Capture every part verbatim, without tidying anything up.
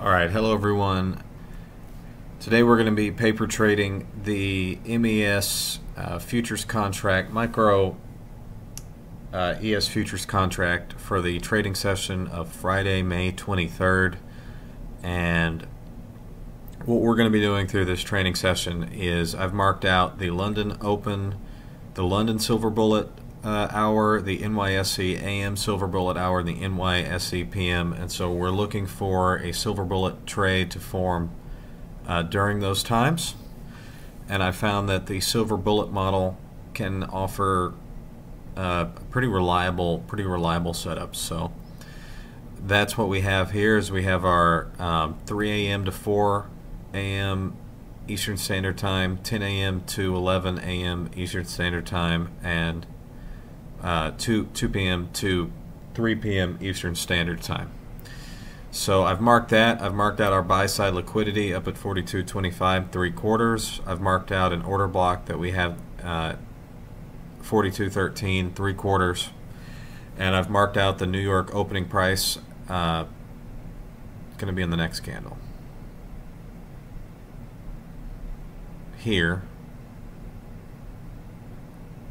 Alright, hello everyone. Today we're going to be paper trading the M E S uh, futures contract, micro uh, E S futures contract for the trading session of Friday, May twenty-third. And what we're going to be doing through this training session is I've marked out the London Open, the London Silver Bullet uh, hour, the N Y S E A M Silver Bullet hour, and the N Y S E P M. And so we're looking for a Silver Bullet trade to form Uh, during those times, and I found that the Silver Bullet model can offer uh, pretty reliable, pretty reliable setups. So that's what we have here. Is we have our um, three A M to four A M Eastern Standard Time, ten A M to eleven A M Eastern Standard Time, and uh, two P M to three P M Eastern Standard Time. So I've marked that. I've marked out our buy side liquidity up at forty-two twenty-five three quarters. I've marked out an order block that we have uh, forty-two thirteen three quarters, and I've marked out the New York opening price. Uh, going to be in the next candle here,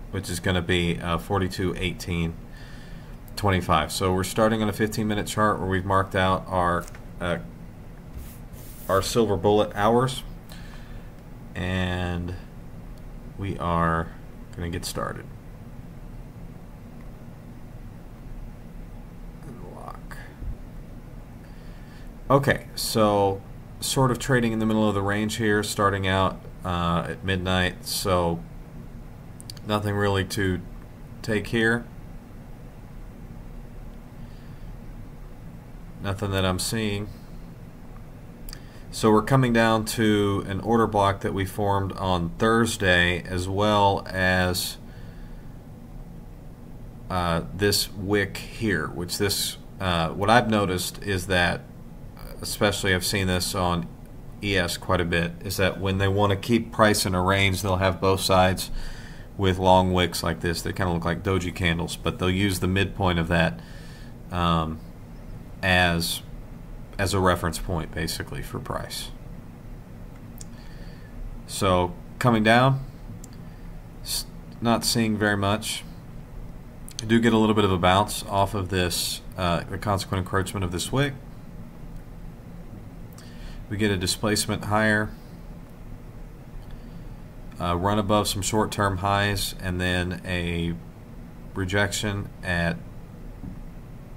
which is going to be uh, forty-two eighteen. twenty-five. So we're starting on a fifteen minute chart where we've marked out our uh, our silver bullet hours, and we are going to get started. Unlock. Okay, so sort of trading in the middle of the range here, starting out uh, at midnight, so nothing really to take here. Nothing that I'm seeing. So we're coming down to an order block that we formed on Thursday, as well as uh, this wick here, which this uh, what I've noticed is that, especially I've seen this on E S quite a bit, is that when they want to keep price in a range, they'll have both sides with long wicks like this. They kind of look like doji candles, but they'll use the midpoint of that um, as as a reference point, basically, for price. So coming down, not seeing very much. I do get a little bit of a bounce off of this, uh, the consequent encroachment of this wick. We get a displacement higher, uh, run above some short-term highs, and then a rejection at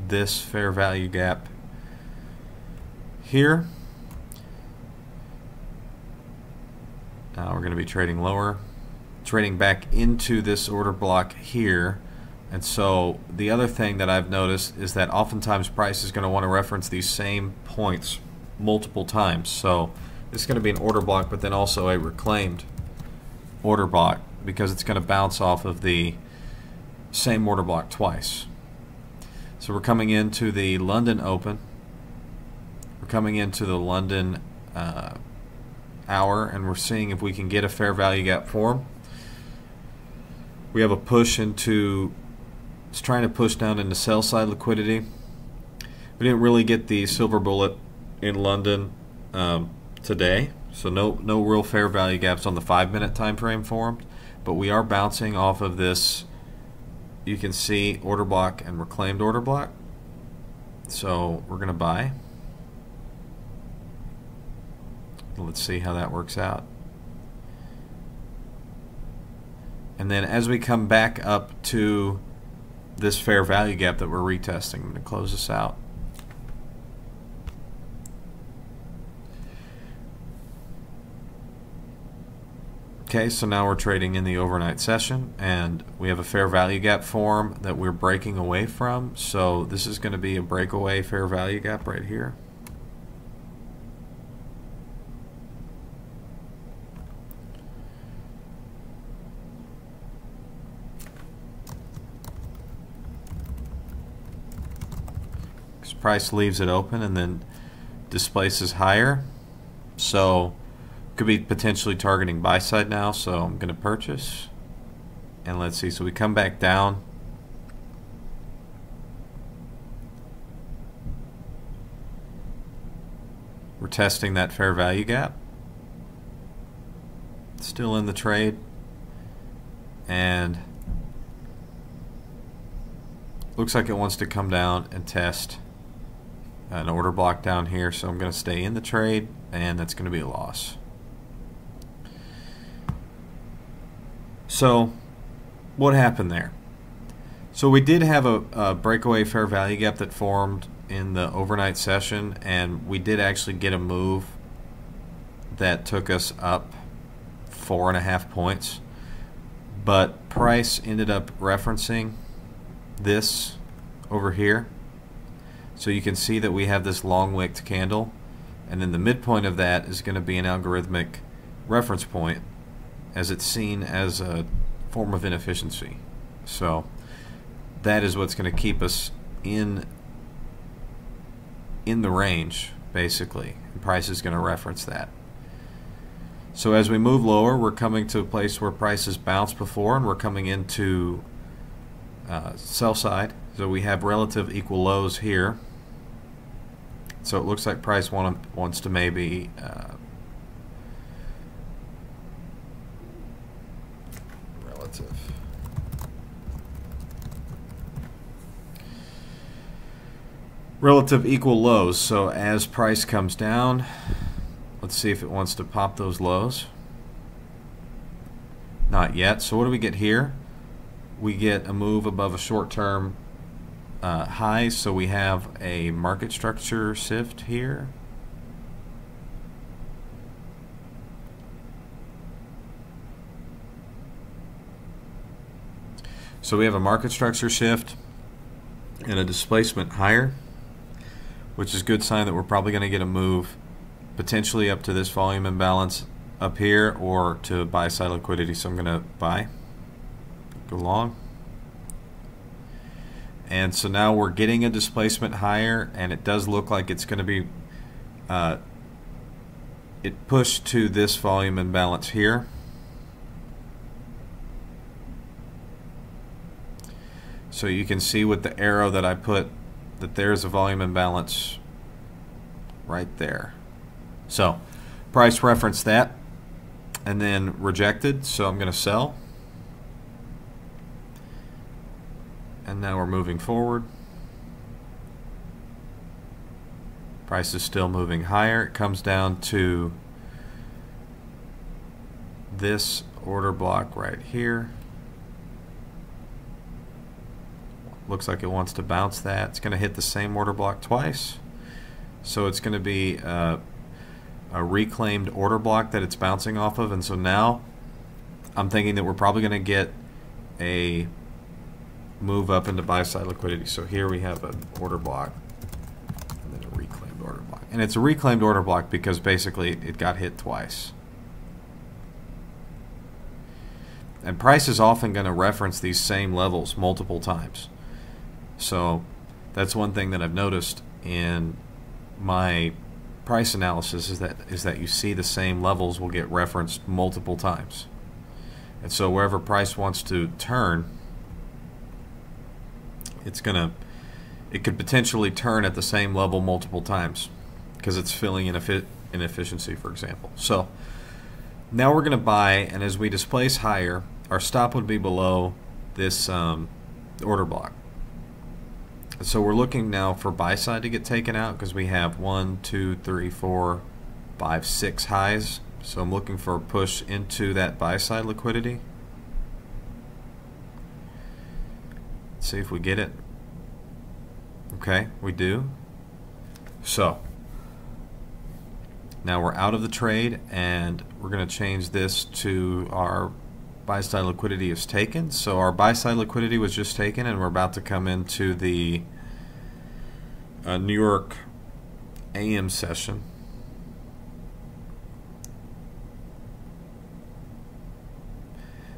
this fair value gap here. Now we're going to be trading lower, trading back into this order block here. And so the other thing that I've noticed is that oftentimes price is going to want to reference these same points multiple times. So this is going to be an order block, but then also a reclaimed order block, because it's going to bounce off of the same order block twice. So we're coming into the London Open, we're coming into the London uh, hour, and we're seeing if we can get a fair value gap form. We have a push into, it's trying to push down into sell side liquidity. We didn't really get the silver bullet in London um, today, so no, no real fair value gaps on the five minute time frame formed, but we are bouncing off of this. You can see order block and reclaimed order block. So we're going to buy. Let's see how that works out. And then as we come back up to this fair value gap that we're retesting, I'm going to close this out. Okay, so now we're trading in the overnight session, and we have a fair value gap form that we're breaking away from. So this is going to be a breakaway fair value gap right here. Because price leaves it open and then displaces higher. So could be potentially targeting buy side now, so I'm going to purchase, and let's see. So we come back down, We're testing that fair value gap. Still in the trade. And looks like it wants to come down and test an order block down here, so I'm going to stay in the trade, and that's going to be a loss. So what happened there? So we did have a, a breakaway fair value gap that formed in the overnight session, and we did actually get a move that took us up four and a half points, but price ended up referencing this over here. So you can see that we have this long wicked candle, and then the midpoint of that is going to be an algorithmic reference point, as it's seen as a form of inefficiency. So that is what's going to keep us in in the range, basically. And price is going to reference that. So as we move lower, we're coming to a place where prices bounced before, and we're coming into uh, sell side. So we have relative equal lows here. So it looks like price want, wants to maybe uh, relative. Relative equal lows. So as price comes down, let's see if it wants to pop those lows. Not yet. So what do we get here? We get a move above a short-term uh, high, so we have a market structure shift here. So we have a market structure shift and a displacement higher, which is a good sign that we're probably going to get a move potentially up to this volume imbalance up here or to buy side liquidity. So I'm going to buy, go long. And so now we're getting a displacement higher, and it does look like it's going to be uh, it pushed to this volume imbalance here. So you can see with the arrow that I put that there's a volume imbalance right there. So price referenced that and then rejected, so I'm going to sell. And now we're moving forward. Price is still moving higher. It comes down to this order block right here. Looks like it wants to bounce that. It's going to hit the same order block twice. So it's going to be a, a reclaimed order block that it's bouncing off of. And so now I'm thinking that we're probably going to get a move up into buy side liquidity. So here we have an order block and then a reclaimed order block. And it's a reclaimed order block because basically it got hit twice. And price is often going to reference these same levels multiple times. So that's one thing that I've noticed in my price analysis is that is that you see the same levels will get referenced multiple times. And so wherever price wants to turn, it's gonna it could potentially turn at the same level multiple times because it's filling in inefficiency, for example. So now we're going to buy, and as we displace higher, our stop would be below this um, order block. So we're looking now for buy side to get taken out because we have one, two, three, four, five, six highs. So I'm looking for a push into that buy side liquidity. Let's see if we get it. Okay, we do. So now we're out of the trade, and we're going to change this to our buy side liquidity is taken. So our buy side liquidity was just taken, and we're about to come into the uh, New York A M session.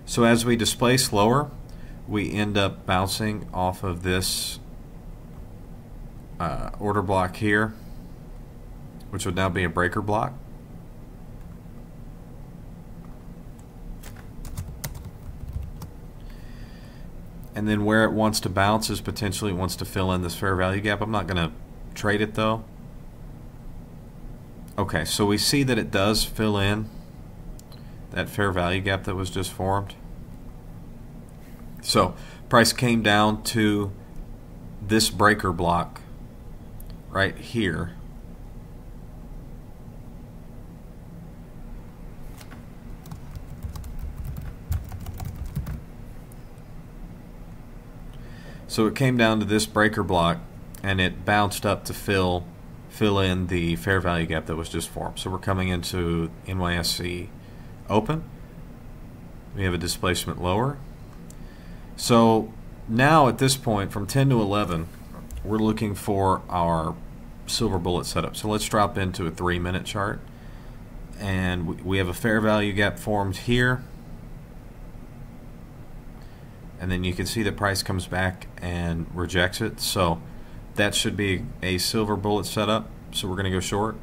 So as we displace lower, we end up bouncing off of this uh, order block here, which would now be a breaker block. And then where it wants to bounce is potentially it wants to fill in this fair value gap. I'm not going to trade it though. Okay, so we see that it does fill in that fair value gap that was just formed. So price came down to this breaker block right here. So it came down to this breaker block and it bounced up to fill fill in the fair value gap that was just formed. So we're coming into M Y S C open. We have a displacement lower. So now at this point from ten to eleven we're looking for our silver bullet setup. So let's drop into a three minute chart, and we have a fair value gap formed here, and then you can see the price comes back and rejects it. So that should be a silver bullet setup, so we're going to go short.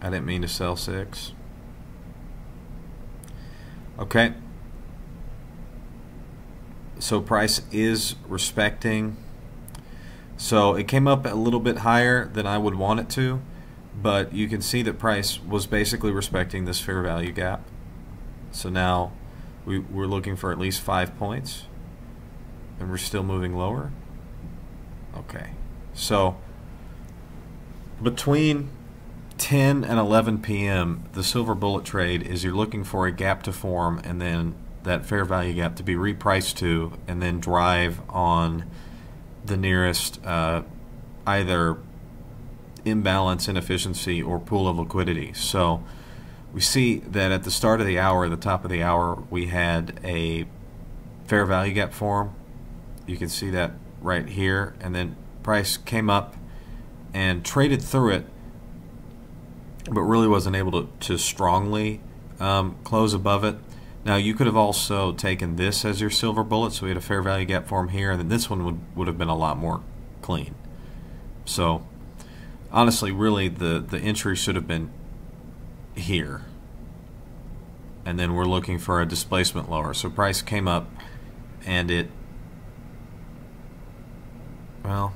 I didn't mean to sell six. Okay, so price is respecting, so it came up a little bit higher than I would want it to, but you can see that price was basically respecting this fair value gap. So now we, we're looking for at least five points, and we're still moving lower. Okay, so between ten and eleven P M the silver bullet trade is you're looking for a gap to form and then that fair value gap to be repriced to, and then drive on the nearest uh, either imbalance, inefficiency, or pool of liquidity. So we see that at the start of the hour, the top of the hour, we had a fair value gap form. You can see that right here, and then price came up and traded through it, but really wasn't able to, to strongly um, close above it. Now you could have also taken this as your silver bullet, so we had a fair value gap form here, and then this one would, would have been a lot more clean. So honestly, really the, the entry should have been here, and then we're looking for a displacement lower. So price came up and it, well,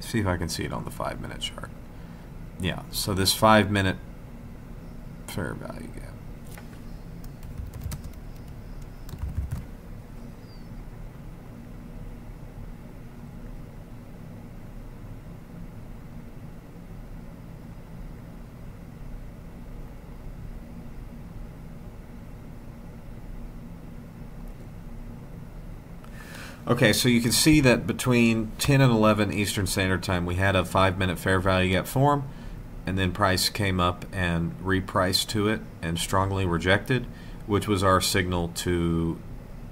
see if I can see it on the five minute chart. Yeah, so this five minute fair value gap. Okay, so you can see that between ten and eleven Eastern Standard Time, we had a five minute fair value gap form, and then price came up and repriced to it and strongly rejected, which was our signal to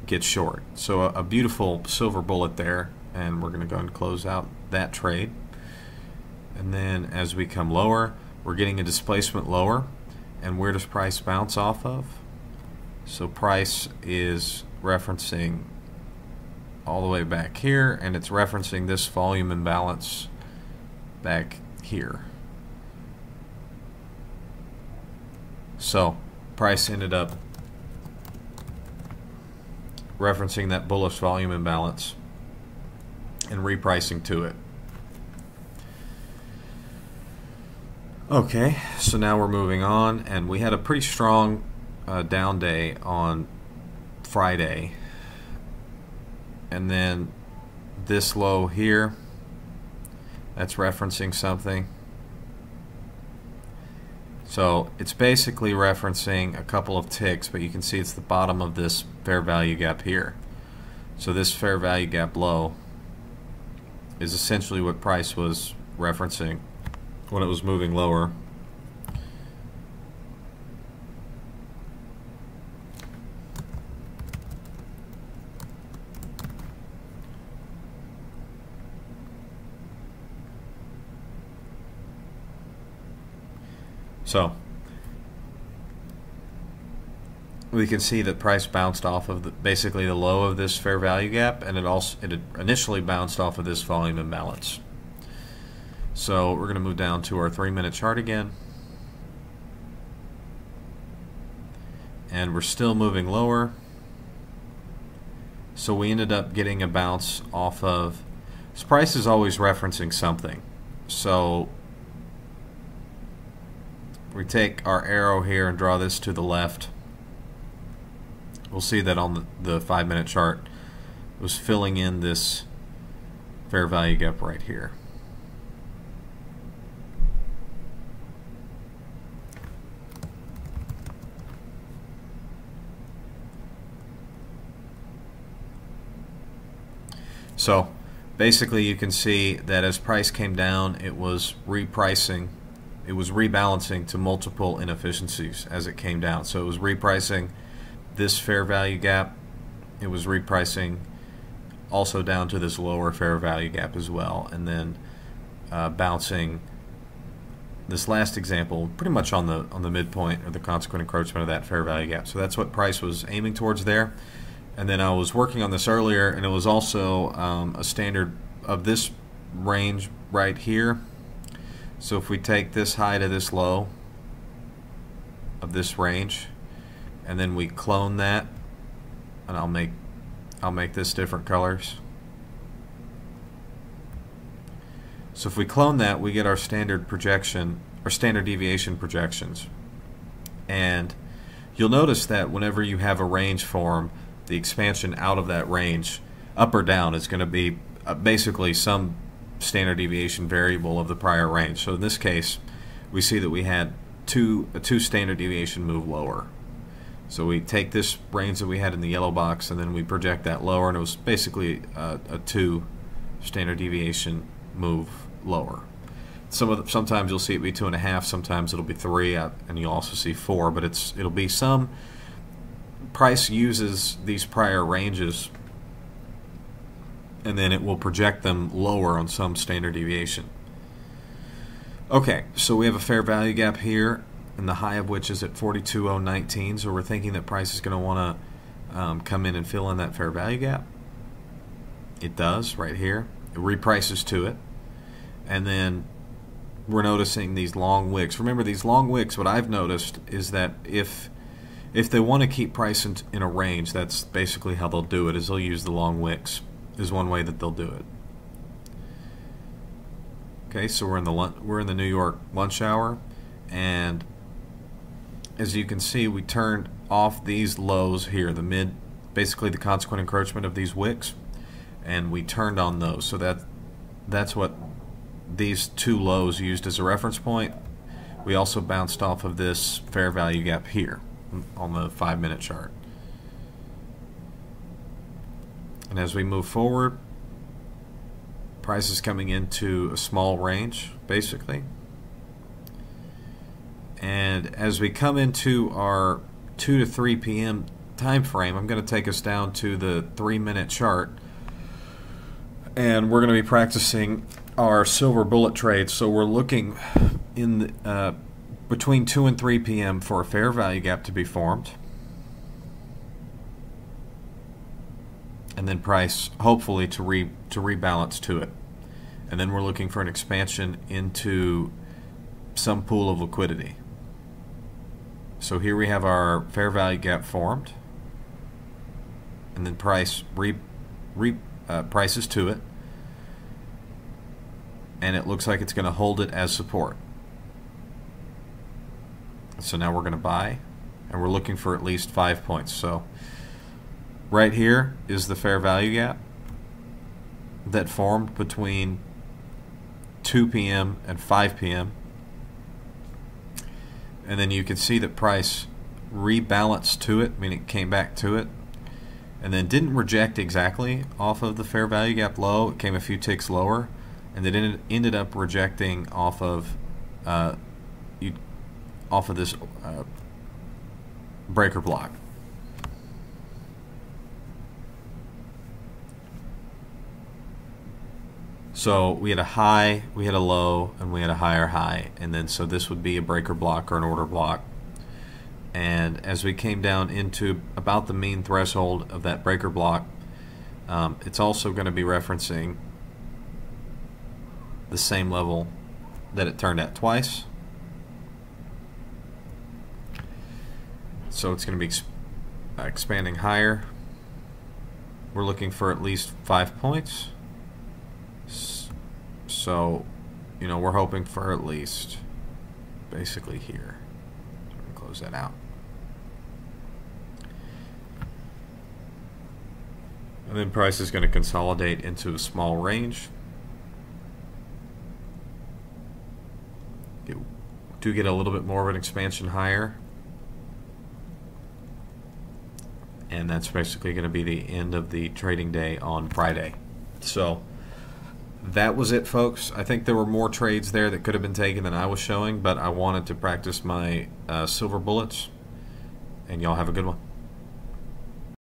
get short. So a, a beautiful silver bullet there, and we're going to go and close out that trade. And then as we come lower, we're getting a displacement lower, and where does price bounce off of? So price is referencing all the way back here, and it's referencing this volume imbalance back here. So price ended up referencing that bullish volume imbalance and repricing to it. Okay, so now we're moving on, and we had a pretty strong uh, down day on Friday, and then this low here, that's referencing something. So it's basically referencing a couple of ticks, but you can see it's the bottom of this fair value gap here. So this fair value gap low is essentially what price was referencing when it was moving lower. So we can see that price bounced off of the, basically the low of this fair value gap, and it also it initially bounced off of this volume imbalance. So we're going to move down to our three minute chart again, and we're still moving lower, So we ended up getting a bounce off of, this price is always referencing something. So we take our arrow here and draw this to the left. We'll see that on the, the five minute chart it was filling in this fair value gap right here. So basically you can see that as price came down, it was repricing, it was rebalancing to multiple inefficiencies as it came down. So it was repricing this fair value gap, it was repricing also down to this lower fair value gap as well, and then uh, bouncing this last example pretty much on the on the midpoint or the consequent encroachment of that fair value gap. So that's what price was aiming towards there. And then I was working on this earlier, and it was also um, a standard of this range right here. So if we take this high to this low of this range, and then we clone that, and I'll make I'll make this different colors. So if we clone that, we get our standard projection, our standard deviation projections. And you'll notice that whenever you have a range form, the expansion out of that range, up or down, is going to be basically some standard deviation variable of the prior range. So in this case, we see that we had two, a two standard deviation move lower. So we take this range that we had in the yellow box, and then we project that lower, and it was basically a, a two standard deviation move lower. Some of the, sometimes you'll see it be two and a half, sometimes it'll be three, and you'll also see four, but it's it'll be some. Price uses these prior ranges and then it will project them lower on some standard deviation. Okay, so we have a fair value gap here, and the high of which is at forty-two oh nineteen, so we're thinking that price is going to want to um, come in and fill in that fair value gap. It does right here. It reprices to it, and then we're noticing these long wicks. Remember, these long wicks, what I've noticed is that if If they want to keep price in, in a range, that's basically how they'll do it, is they'll use the long wicks, is one way that they'll do it. Okay, so we're in the we're in the New York lunch hour, and as you can see, we turned off these lows here, the mid, basically the consequent encroachment of these wicks, and we turned on those. So that that's what these two lows used as a reference point. We also bounced off of this fair value gap here on the five minute chart. And as we move forward, price is coming into a small range basically, and as we come into our two to three P M time frame, I'm going to take us down to the three minute chart, and we're going to be practicing our silver bullet trade. So we're looking in the uh, between two and three P M for a fair value gap to be formed, and then price hopefully to re to rebalance to it, and then we're looking for an expansion into some pool of liquidity. So here we have our fair value gap formed, and then price re, re uh, prices to it, and it looks like it's going to hold it as support. So now we're going to buy, and we're looking for at least five points. So right here is the fair value gap that formed between two P M and five P M And then you can see that price rebalanced to it, meaning it came back to it, and then didn't reject exactly off of the fair value gap low. It came a few ticks lower, and it ended up rejecting off of uh, you. off of this uh, breaker block. So we had a high, we had a low, and we had a higher high, and then so this would be a breaker block or an order block. And as we came down into about the mean threshold of that breaker block, um, it's also going to be referencing the same level that it turned at twice. So it's going to be expanding higher, we're looking for at least five points. So, you know, we're hoping for at least basically here. So we're gonna close that out. And then price is going to consolidate into a small range. You do get a little bit more of an expansion higher. And that's basically going to be the end of the trading day on Friday. So that was it, folks. I think there were more trades there that could have been taken than I was showing, but I wanted to practice my uh, silver bullets. And y'all have a good one.